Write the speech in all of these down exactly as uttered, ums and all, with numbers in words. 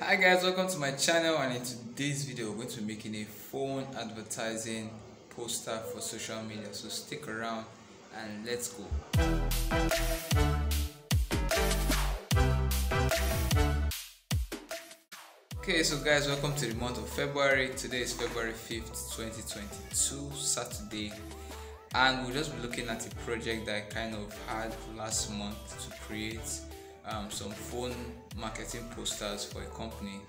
Hi guys, welcome to my channel, and in today's video we're going to be making a phone advertising poster for social media, so stick around and let's go. Okay, so guys, welcome to the month of February. Today is February fifth twenty twenty-two, Saturday, and we'll just be looking at a project that I kind of had last month to create Um, some phone marketing posters for a company.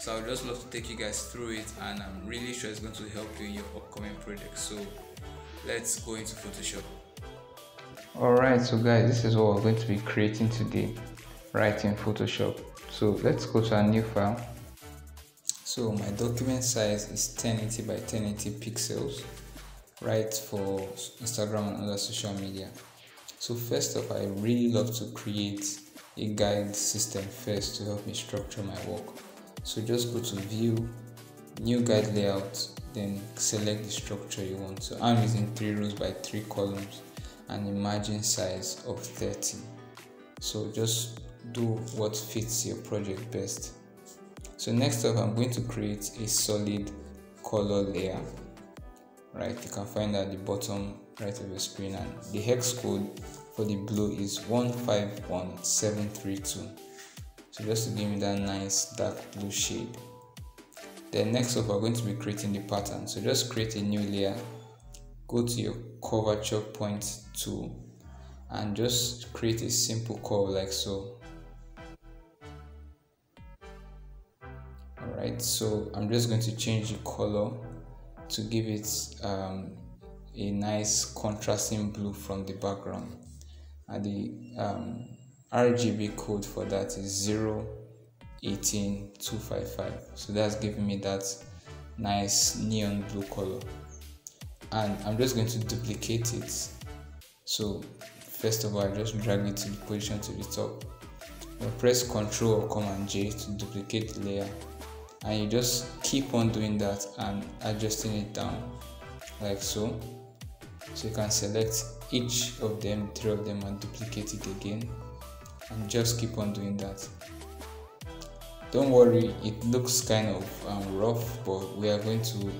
So I would just love to take you guys through it, and I'm really sure it's going to help you in your upcoming project. So let's go into Photoshop. Alright, so guys, this is what we're going to be creating today, right in Photoshop. So let's go to our new file. So my document size is ten eighty by ten eighty pixels, right, for Instagram and other social media. So first off, I really love to create a guide system first to help me structure my work. So just go to view, new guide layout, then select the structure you want. So I'm using three rows by three columns and a margin size of thirty. So just do what fits your project best. So next up, I'm going to create a solid color layer. Right, you can find that at the bottom right of your screen, and the hex code for the blue is one five one seven three two. So just to give me that nice dark blue shade. Then next up, we're going to be creating the pattern. So just create a new layer, go to your curvature point tool, and just create a simple curve like so. Alright, so I'm just going to change the color to give it um, a nice contrasting blue from the background. And the um, R G B code for that is zero one eight two five five. So that's giving me that nice neon blue color. And I'm just going to duplicate it. So first of all, I just drag it to the position to the top. I'll press Ctrl or Command J to duplicate the layer. And you just keep on doing that and adjusting it down like so. So you can select each of them, three of them, and duplicate it again, and just keep on doing that. Don't worry, it looks kind of um, rough, but we are going to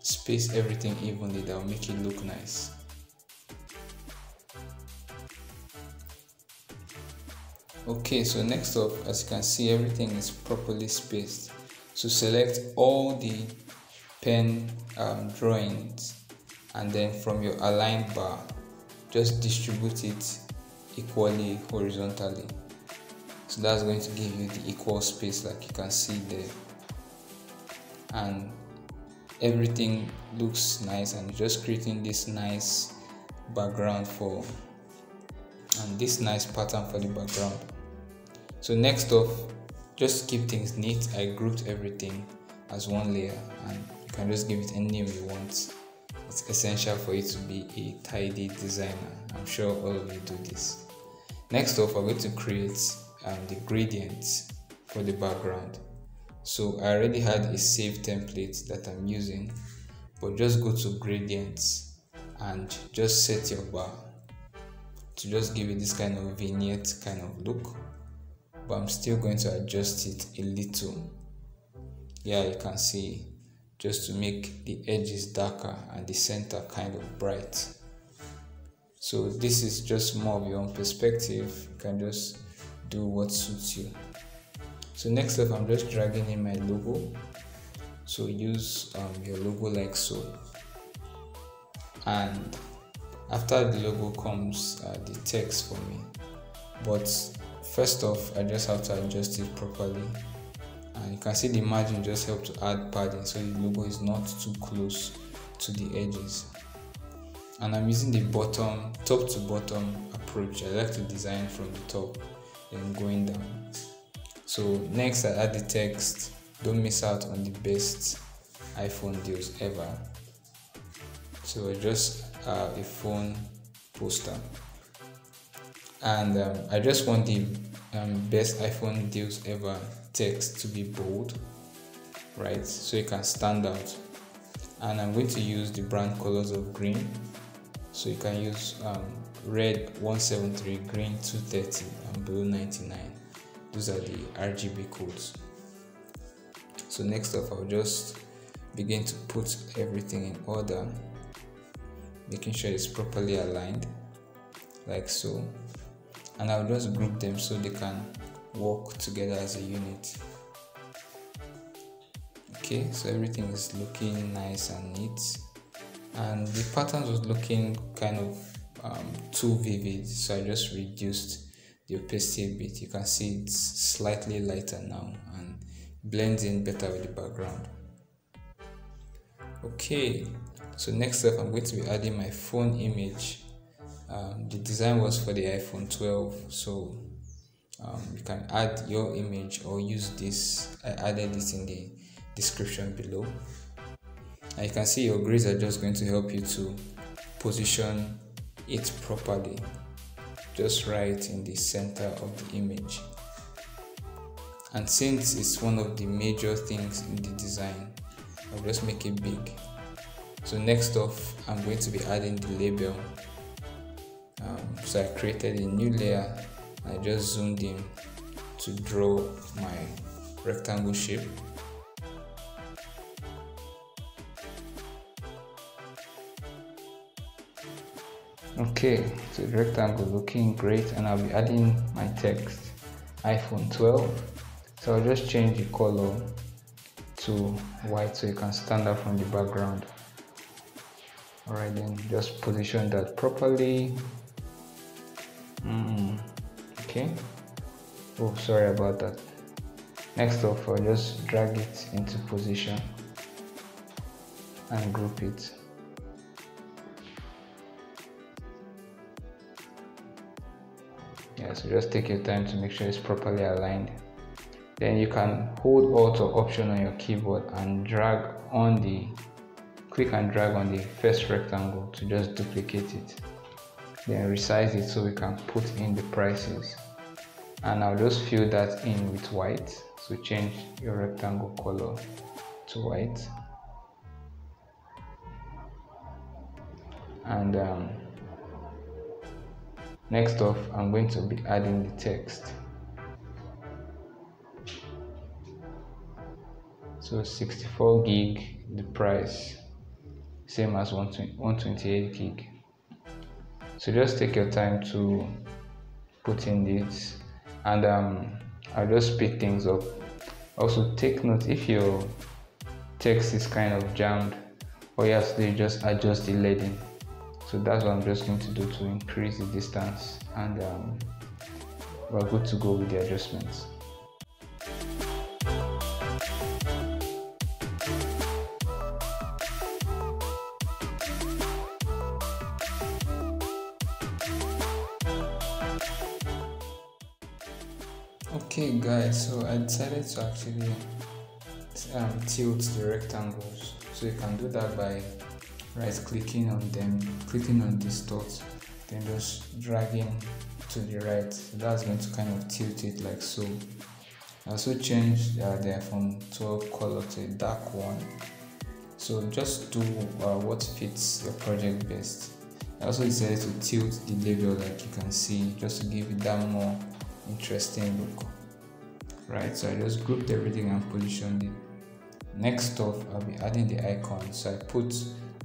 space everything evenly. That will make it look nice. Okay, so next up, as you can see, everything is properly spaced. So select all the pen um, drawings, and then from your align bar, just distribute it equally horizontally. So that's going to give you the equal space like you can see there. And everything looks nice, and just creating this nice background for, and this nice pattern for the background. So next off, just keep things neat. I grouped everything as one layer, and you can just give it any name you want. It's essential for you to be a tidy designer. I'm sure all of you do this. Next off, I'm going to create um, the gradients for the background. So I already had a saved template that I'm using, but just go to gradients and just set your bar to just give it this kind of vignette kind of look. But I'm still going to adjust it a little. Yeah, you can see, just to make the edges darker and the center kind of bright. So this is just more of your own perspective. You can just do what suits you. So next up, I'm just dragging in my logo. So use um, your logo like so. And after the logo comes uh, the text for me. But first off, I just have to adjust it properly. And you can see the margin just helps to add padding, so the logo is not too close to the edges. And I'm using the bottom, top to bottom approach. I like to design from the top and going down. So next, I add the text, don't miss out on the best iPhone deals ever. So just uh, a phone poster. And um, I just want the um, best iPhone deals ever text to be bold, right, so it can stand out. And I'm going to use the brand colors of green, so you can use um, red one seventy-three, green two thirty, and blue ninety-nine. Those are the R G B codes. So next up, I'll just begin to put everything in order, making sure it's properly aligned, like so, and I'll just group them so they can work together as a unit. Okay, so everything is looking nice and neat, and the patterns was looking kind of um, too vivid, so I just reduced the opacity a bit. You can see it's slightly lighter now and blends in better with the background. Okay, so next up, I'm going to be adding my phone image. Um, the design was for the iPhone twelve, so um, you can add your image or use this. I added this in the description below, and you can see your grids are just going to help you to position it properly, just right in the center of the image. And since it's one of the major things in the design, I'll just make it big. So next off, I'm going to be adding the label. Um, so I created a new layer. I just zoomed in to draw my rectangle shape. Okay, so the rectangle looking great, and I'll be adding my text, iPhone twelve. So I'll just change the color to white so it can stand out from the background. Alright, then just position that properly. Mm, okay. Oh, sorry about that. Next off, I'll just drag it into position and group it. Yeah, so just take your time to make sure it's properly aligned. Then you can hold Alt or Option on your keyboard and drag on the click and drag on the first rectangle to just duplicate it, then resize it so we can put in the prices. And I'll just fill that in with white, so change your rectangle color to white. And um, next off, I'm going to be adding the text. So sixty-four gig, the price same as one twenty-eight gig. So just take your time to put in this, and um, I'll just speed things up. Also take note, if your text is kind of jammed, all you have to do just adjust the leading. So that's what I'm just going to do to increase the distance, and um, we're good to go with the adjustments. Okay guys, so I decided to actually um, tilt the rectangles. So you can do that by right clicking on them, clicking on these dots, then just dragging to the right. So that's going to kind of tilt it like so. I also changed uh, the iPhone twelve color to a dark one. So just do uh, what fits your project best. I also decided to tilt the label, like you can see, just to give it that more interesting look. Right, so I just grouped everything and positioned it. Next off, I'll be adding the icons. So I put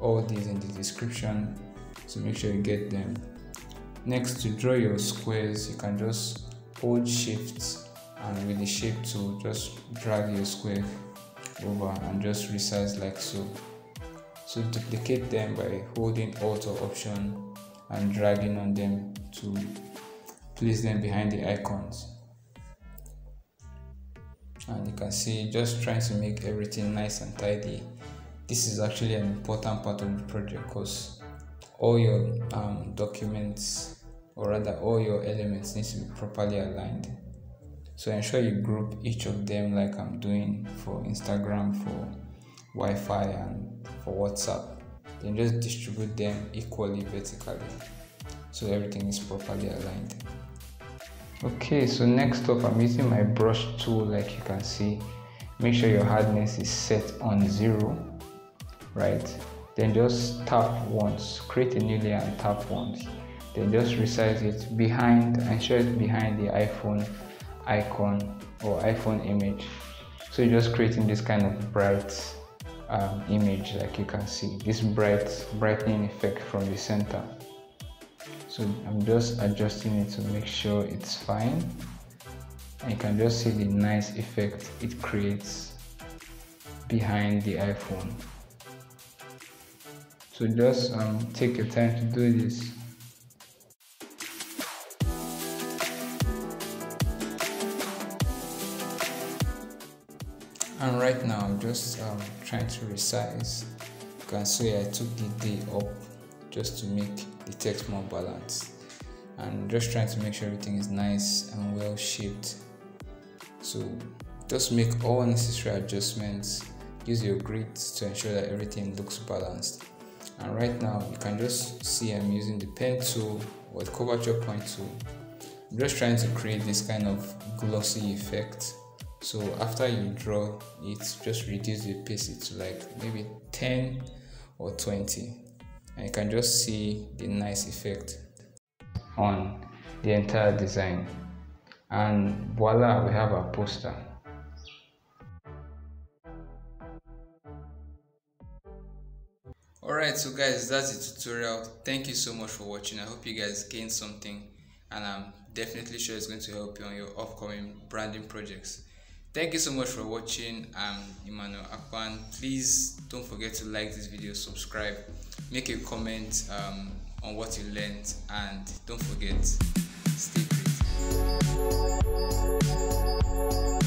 all these in the description, so make sure you get them. Next, to draw your squares, you can just hold Shift, and with the shape tool, just drag your square over and just resize like so. So duplicate them by holding Alt or Option and dragging on them to place them behind the icons. And you can see, just trying to make everything nice and tidy. This is actually an important part of the project, because all your um, documents, or rather all your elements, need to be properly aligned. So ensure you group each of them like I'm doing for Instagram, for Wi-Fi, and for WhatsApp. Then just distribute them equally vertically, so everything is properly aligned. Okay, so next up, I'm using my brush tool, like you can see. Make sure your hardness is set on zero, right? Then just tap once, create a new layer and tap once. Then just resize it behind, ensure it's behind the iPhone icon or iPhone image. So you're just creating this kind of bright um, image, like you can see this bright brightening effect from the center. So I'm just adjusting it to make sure it's fine. And you can just see the nice effect it creates behind the iPhone. So just um, take your time to do this. And right now I'm just um, trying to resize. You can see I took the day up just to make the text more balanced. And just trying to make sure everything is nice and well shaped. So just make all necessary adjustments. Use your grids to ensure that everything looks balanced. And right now you can just see I'm using the pen tool or the curvature point tool. I'm just trying to create this kind of glossy effect. So after you draw it, just reduce the opacity to like maybe ten or twenty, and you can just see the nice effect on the entire design. And voila, we have our poster. Alright, so guys, that's the tutorial. Thank you so much for watching. I hope you guys gained something, and I'm definitely sure it's going to help you on your upcoming branding projects. Thank you so much for watching. I'm Emmanuel Akpan. Please don't forget to like this video, subscribe, make a comment um, on what you learned, and don't forget, stay great.